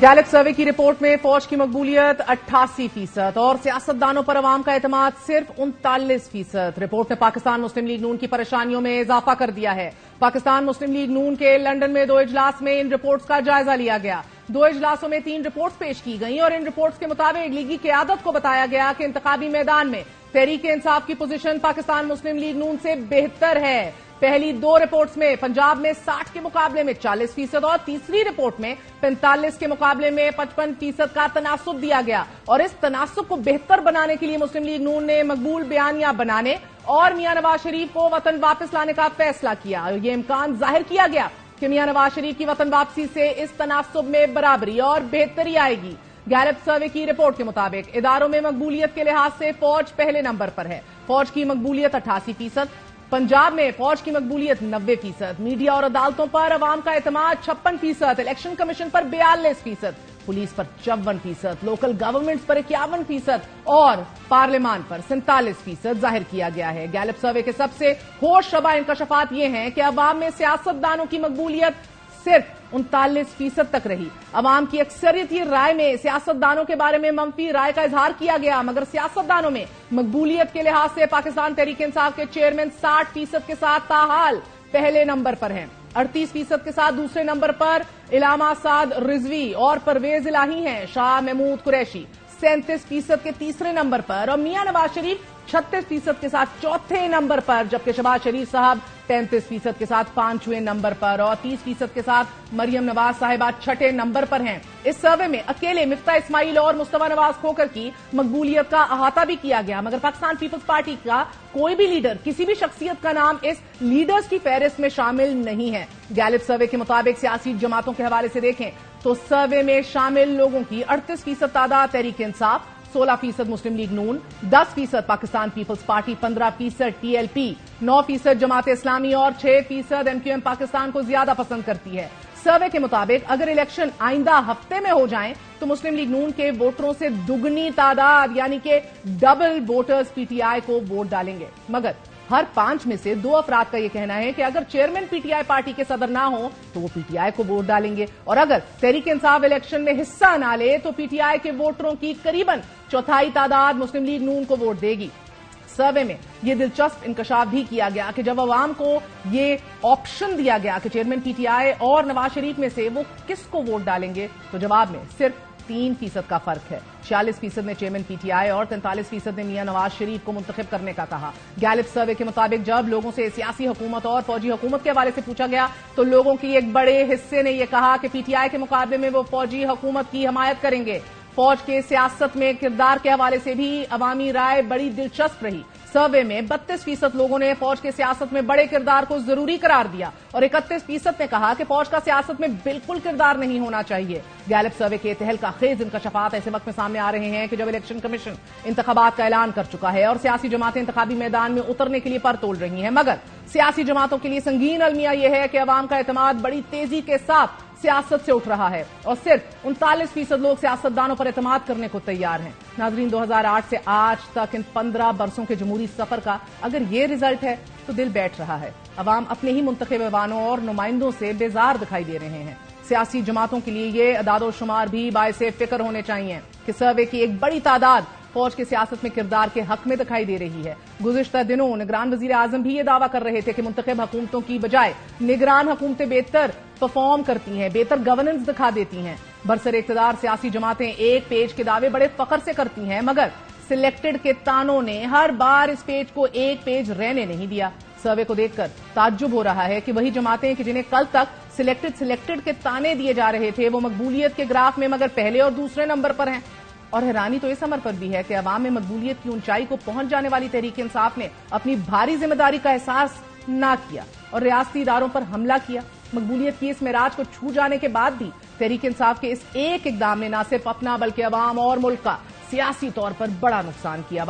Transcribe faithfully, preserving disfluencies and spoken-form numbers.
Gallup सर्वे की report में फौज की मकबूलियत अट्ठासी फीसद और सियासतदानों पर अवाम का एतमाद सिर्फ उनतालीस फीसद। रिपोर्ट ने पाकिस्तान मुस्लिम लीग नून की परेशानियों में इजाफा कर दिया है। पाकिस्तान मुस्लिम लीग नून के लंदन में दो इजलास में इन रिपोर्ट्स का जायजा लिया गया। दो इजलासों में तीन रिपोर्ट्स पेश की गई और इन रिपोर्ट्स के मुताबिक लीगी क़यादत को बताया गया कि इंतखाबी मैदान में तहरीक इंसाफ की पोजीशन पाकिस्तान मुस्लिम लीग नून से बेहतर है। पहली दो रिपोर्ट्स में पंजाब में साठ के मुकाबले में चालीस फीसद और तीसरी रिपोर्ट में पैंतालीस के मुकाबले में पचपन फीसद का तनासुब दिया गया और इस तनासुब को बेहतर बनाने के लिए मुस्लिम लीग नून ने मकबूल बयानियां बनाने और मियां नवाज शरीफ को वतन वापस लाने का फैसला किया। ये इम्कान जाहिर किया गया कि मियां नवाज शरीफ की वतन वापसी से इस तनासुब में बराबरी और बेहतरी आएगी। गैलप सर्वे की रिपोर्ट के मुताबिक इदारों में मकबूलियत के लिहाज से फौज पहले नंबर पर है। फौज की मकबूलियत अट्ठासी फीसद, पंजाब में फौज की मकबूलियत नब्बे फीसद, मीडिया और अदालतों पर अवाम का एतमाद छप्पन फीसद, इलेक्शन कमीशन पर बयालीस फीसद, पुलिस पर चौवन फीसद, लोकल गवर्नमेंट्स पर इक्यावन फीसद और पार्लियामान पर सैंतालीस फीसद जाहिर किया गया है। गैलप सर्वे के सबसे होशरबा इंकशफात ये हैं कि अवाम में सियासतदानों की मकबूलियत सिर्फ उनतालीस फीसद तक रही। अवाम की अक्सरियत की राय में सियासतदानों के बारे में मनफी राय का इजहार किया गया, मगर सियासतदानों में मकबूलियत के लिहाज से पाकिस्तान तहरीक इंसाफ के चेयरमैन साठ फीसद के साथ ताहाल पहले नंबर पर हैं। अड़तीस फीसद के साथ दूसरे नंबर पर अल्लामा साद रिजवी और परवेज इलाही हैं। शाह महमूद कुरैशी सैंतीस फीसद के तीसरे नंबर पर और मियां नवाज शरीफ छत्तीस फीसद के साथ चौथे नंबर पर, जबकि शहबाज शरीफ साहब तैंतीस फीसद के साथ पांचवें नंबर पर और तीस फीसद के साथ मरियम नवाज साहिबा छठे नंबर पर हैं। इस सर्वे में अकेले मिफ्ता इस्माइल और मुस्तफा नवाज खोकर की मकबूलियत का अहाता भी किया गया, मगर पाकिस्तान पीपुल्स पार्टी का कोई भी लीडर, किसी भी शख्सियत का नाम इस लीडर्स की फहरिस्त में शामिल नहीं है। गैलप सर्वे के मुताबिक सियासी जमातों के हवाले से देखें तो सर्वे में शामिल लोगों की अड़तीस फीसद तादाद तहरीक इंसाफ, सोलह फीसद मुस्लिम लीग नून, दस फीसद पाकिस्तान पीपल्स पार्टी, पंद्रह फीसद टीएलपी, नौ फीसद जमात इस्लामी और छह फीसद एमक्यूएम पाकिस्तान को ज्यादा पसंद करती है। सर्वे के मुताबिक अगर इलेक्शन आइंदा हफ्ते में हो जाएं तो मुस्लिम लीग नून के वोटरों से दुगनी तादाद यानी कि डबल वोटर्स पीटीआई को वोट डालेंगे, मगर हर पांच में से दो अफराद का यह कहना है कि अगर चेयरमैन पीटीआई पार्टी के सदर ना हो तो वो पीटीआई को वोट डालेंगे और अगर तहरीक इंसाफ इलेक्शन में हिस्सा ना ले तो पीटीआई के वोटरों की करीबन चौथाई तादाद मुस्लिम लीग नून को वोट देगी। सर्वे में यह दिलचस्प इंकशाफ भी किया गया कि जब अवाम को ये ऑप्शन दिया गया कि चेयरमैन पीटीआई और नवाज शरीफ में से वो किसको वोट डालेंगे तो जवाब में सिर्फ तीन फीसद का फर्क है। छियालीस फीसद ने चेयरमैन पीटीआई और तैंतालीस फीसद ने मियां नवाज शरीफ को मुंतखब करने का कहा। गैलप सर्वे के मुताबिक जब लोगों से सियासी हुकूमत और फौजी हुकूमत के हवाले से पूछा गया तो लोगों की एक बड़े हिस्से ने यह कहा कि पीटीआई के मुकाबले में वो फौजी हुकूमत की हमायत करेंगे। फौज के सियासत में किरदार के हवाले से भी अवामी राय बड़ी दिलचस्प रही। सर्वे में बत्तीस फीसद लोगों ने फौज के सियासत में बड़े किरदार को जरूरी करार दिया और इकतीस फीसद ने कहा कि फौज का सियासत में बिल्कुल किरदार नहीं होना चाहिए। गैलप सर्वे के तहलका खेज इंकशाफात ऐसे वक्त में सामने आ रहे हैं कि जब इलेक्शन कमीशन इंतखाबात का ऐलान कर चुका है और सियासी जमातें इंतखाबी मैदान में उतरने के लिए पर तोड़ रही हैं, मगर सियासी जमातों के लिए संगीन अलमिया यह है कि अवाम का एतमाद बड़ी तेजी के साथ सियासत से उठ रहा है और सिर्फ उनतालीस फीसद लोग सियासतदानों पर एतमाद करने को तैयार हैं। नाजरीन, दो हज़ार आठ से आज तक इन पंद्रह बरसों के जमहूरी सफर का अगर ये रिजल्ट है तो दिल बैठ रहा है। अवाम अपने ही मुंतखब ऐवानों और नुमाइंदों से बेजार दिखाई दे रहे हैं। सियासी जमातों के लिए ये अदाद और शुमार भी बायसे फिक्र होने चाहिए कि सर्वे की एक बड़ी तादाद फौज के सियासत में किरदार के हक में दिखाई दे रही है। गुज़िश्ता दिनों निगरान वज़ीर आज़म भी ये दावा कर रहे थे कि मुंतखब हुकूमतों की बजाय निगरान हुकूमतें बेहतर परफॉर्म करती हैं, बेहतर गवर्नेंस दिखा देती हैं। बरसर इक़्तिदार सियासी जमातें एक पेज के दावे बड़े फखर से करती हैं, मगर सिलेक्टेड के तानों ने हर बार इस पेज को एक पेज रहने नहीं दिया। सर्वे को देखकर ताज्जुब हो रहा है कि वही जमातें कि जिन्हें कल तक सिलेक्टेड सिलेक्टेड के ताने दिए जा रहे थे वो मकबूलियत के ग्राफ में मगर पहले और दूसरे नंबर पर हैं। और हैरानी तो इस अमर पर भी है कि अवाम में मकबूलियत की ऊंचाई को पहुंच जाने वाली तहरीक इंसाफ ने अपनी भारी जिम्मेदारी का एहसास ना किया और रियासती इदारों पर हमला किया। मकबूलियत की इस मेराज को छू जाने के बाद भी तहरीक इंसाफ के इस एक इकदाम ने न सिर्फ अपना बल्कि अवाम और मुल्क का सियासी तौर पर बड़ा नुकसान किया।